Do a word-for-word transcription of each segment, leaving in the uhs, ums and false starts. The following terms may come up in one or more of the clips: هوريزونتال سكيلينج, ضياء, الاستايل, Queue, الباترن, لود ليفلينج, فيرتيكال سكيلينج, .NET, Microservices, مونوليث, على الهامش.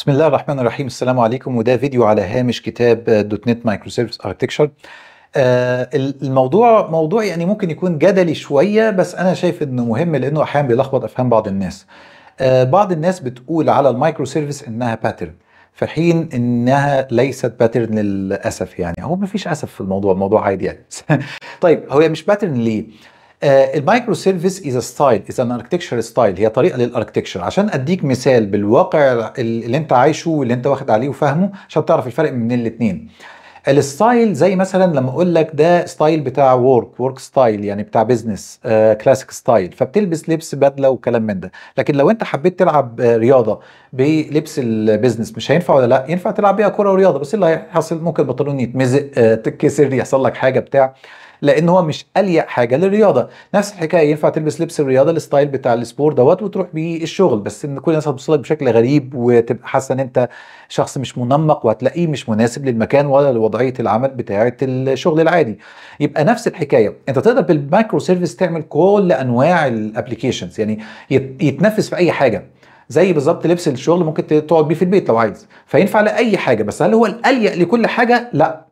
بسم الله الرحمن الرحيم. السلام عليكم. وده فيديو على هامش كتاب دوت نت مايكرو سيرفيس اركتكشر. الموضوع موضوع يعني ممكن يكون جدلي شويه، بس انا شايف انه مهم لانه احيانا بيلخبط افهام بعض الناس. آه بعض الناس بتقول على المايكرو سيرفيس انها باترن، في حين انها ليست باترن للاسف. يعني هو مفيش اسف في الموضوع، الموضوع عادي يعني. طيب هو مش باترن ليه؟ المايكرو سيرفيس از ستايل، از ان اركتكشر ستايل، هي طريقه للاركتكشر. عشان اديك مثال بالواقع اللي انت عايشه واللي انت واخد عليه وفاهمه عشان تعرف الفرق بين الاثنين. الستايل زي مثلا لما اقول لك ده ستايل بتاع ورك ورك ستايل، يعني بتاع بزنس كلاسيك ستايل، فبتلبس لبس بدله وكلام من ده. لكن لو انت حبيت تلعب رياضه بلبس البزنس مش هينفع ولا لا؟ ينفع تلعب بيها كوره ورياضه، بس اللي هيحصل ممكن البنطلون يتمزق، تتكسر، يحصل لك حاجه بتاع، لان هو مش اليق حاجه للرياضه. نفس الحكايه ينفع تلبس لبس الرياضه الستايل بتاع السبور دوت وتروح بيه الشغل، بس ان كل الناس هتبص لك بشكل غريب وتبقى حاسه ان انت شخص مش منمق، وهتلاقيه مش مناسب للمكان ولا لوضعيه العمل بتاعه الشغل العادي. يبقى نفس الحكايه، انت تقدر بالمايكرو سيرفيس تعمل كل انواع الابلكيشنز، يعني يتنفس في اي حاجه. زي بالظبط لبس الشغل ممكن تقعد بيه في البيت لو عايز، فينفع لاي حاجه. بس هل هو الاليق لكل حاجه؟ لا.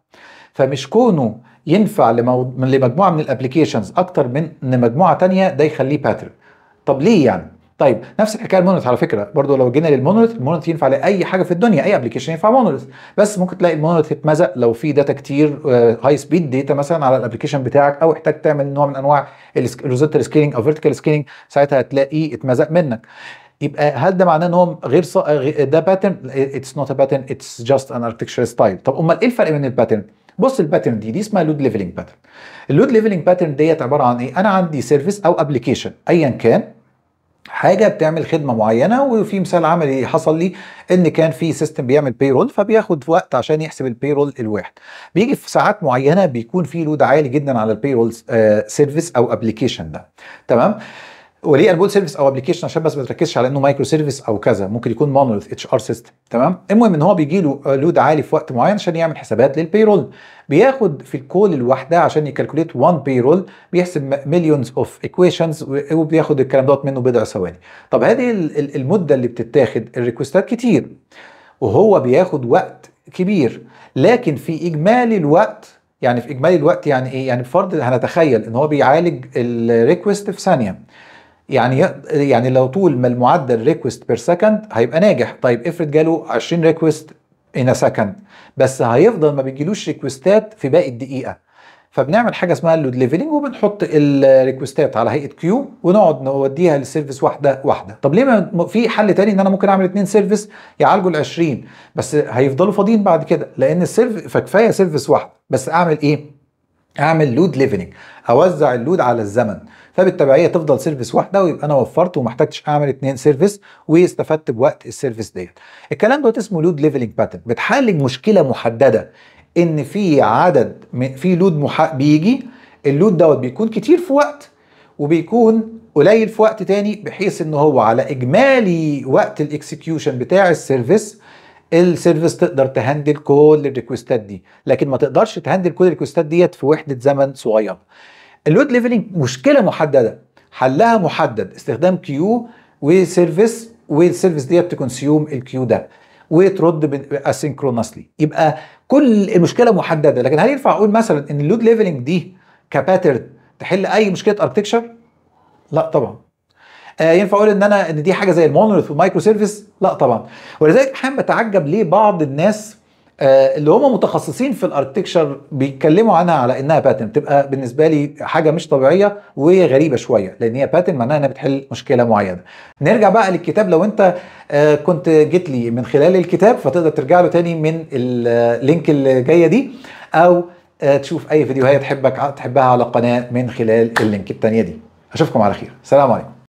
فمش كونه ينفع لمو... لمجموعه من الابلكيشنز اكتر من مجموعه تانية ده يخليه باترن. طب ليه يعني؟ طيب نفس الحكايه المونوليث على فكره، برضو لو جينا للمونوليث، المونوليث ينفع لاي حاجه في الدنيا، اي ابلكيشن ينفع مونوليث، بس ممكن تلاقي المونوليث اتمزق لو في داتا كتير، هاي سبيد داتا مثلا على الابلكيشن بتاعك، او احتاج تعمل نوع من انواع الهوريزونتال سكيلينج او فيرتيكال سكيلينج، ساعتها هتلاقيه اتمزق منك. يبقى هل ده معناه ان هو غير ص... ده باترن؟ اتس نوت ا باترن، اتس جاست ان اركتكشر ستايل. طب امال ايه الفرق بين الباترن؟ بص، الباترن دي دي اسمها لود ليفلينج باترن. اللود ليفلينج باترن ديت عباره عن ايه؟ انا عندي سيرفيس او ابلكيشن ايا كان، حاجه بتعمل خدمه معينه. وفي مثال عملي حصل لي ان كان في سيستم بيعمل بايرول، فبياخد وقت عشان يحسب البايرول الواحد، بيجي في ساعات معينه بيكون في لود عالي جدا على البايرول سيرفيس او ابلكيشن ده، تمام؟ وليه انا بقول سيرفيس او ابلكيشن؟ عشان بس ما تركزش على انه مايكرو سيرفيس او كذا، ممكن يكون مونوليث اتش ار سيستم، تمام؟ المهم ان هو بيجي له لود عالي في وقت معين عشان يعمل حسابات للبيرول، بياخد في الكول الواحده عشان يكالكوليت واحد بيرول، بيحسب مليونز اوف ايكويشنز، وبياخد الكلام دوت منه بضع ثواني. طب هذه المده اللي بتتاخد الريكوستات كتير، وهو بياخد وقت كبير، لكن في اجمالي الوقت، يعني في اجمالي الوقت يعني ايه؟ يعني بفرض هنتخيل ان هو بيعالج الريكوست في ثانيه، يعني يعني لو طول ما المعدل ريكوست بير سكند هيبقى ناجح. طيب افرض جاله عشرين ريكوست ان سكند، بس هيفضل ما بيجيلوش ريكوستات في باقي الدقيقه. فبنعمل حاجه اسمها اللود ليفلينج، وبنحط الريكوستات على هيئه كيو، ونقعد نوديها للسيرفيس واحده واحده. طب ليه ما في حل تاني ان انا ممكن اعمل اتنين سيرفيس يعالجوا ال عشرين، بس هيفضلوا فاضيين بعد كده، لان السيرف فكفايه سيرفيس واحده. بس اعمل ايه؟ اعمل لود ليفلينج، اوزع اللود على الزمن، فبالتبعيه تفضل سيرفيس واحده، ويبقى انا وفرت وما احتاجتش اعمل اتنين سيرفيس، واستفدت بوقت السيرفيس ديت. الكلام دوت اسمه لود ليفلينج باترن، بتحلل مشكله محدده، ان في عدد في لود مح... بيجي اللود دوت بيكون كتير في وقت وبيكون قليل في وقت تاني، بحيث ان هو على اجمالي وقت الاكسكيوشن بتاع السيرفيس، السيرفيس تقدر تهندل كل الريكوستات دي، لكن ما تقدرش تهندل كل الريكوستات ديت في وحده زمن صغيره. اللود ليفلينج مشكله محدده، حلها محدد، استخدام كيو وسيرفيس، والسيرفيس ديت تكونسيوم الكيو ده وترد اسينكرونسلي. يبقى كل المشكله محدده. لكن هل ينفع اقول مثلا ان اللود ليفلينج دي كباترن تحل اي مشكله اركتكشر؟ لا طبعا. آه ينفع اقول ان انا ان دي حاجه زي المونوليث والمايكرو سيرفيس؟ لا طبعا. ولذلك احيانا بتعجب ليه بعض الناس آه اللي هم متخصصين في الاركتكشر بيتكلموا عنها على انها باترن. تبقى بالنسبه لي حاجه مش طبيعيه وغريبه شويه، لان هي باترن معناها انها بتحل مشكله معينه. نرجع بقى للكتاب. لو انت آه كنت جيت لي من خلال الكتاب، فتقدر ترجع له تاني من اللينك اللي جايه دي، او آه تشوف اي فيديوهات تحبك تحبها على القناه من خلال اللينك التانيه دي. اشوفكم على خير. سلام عليكم.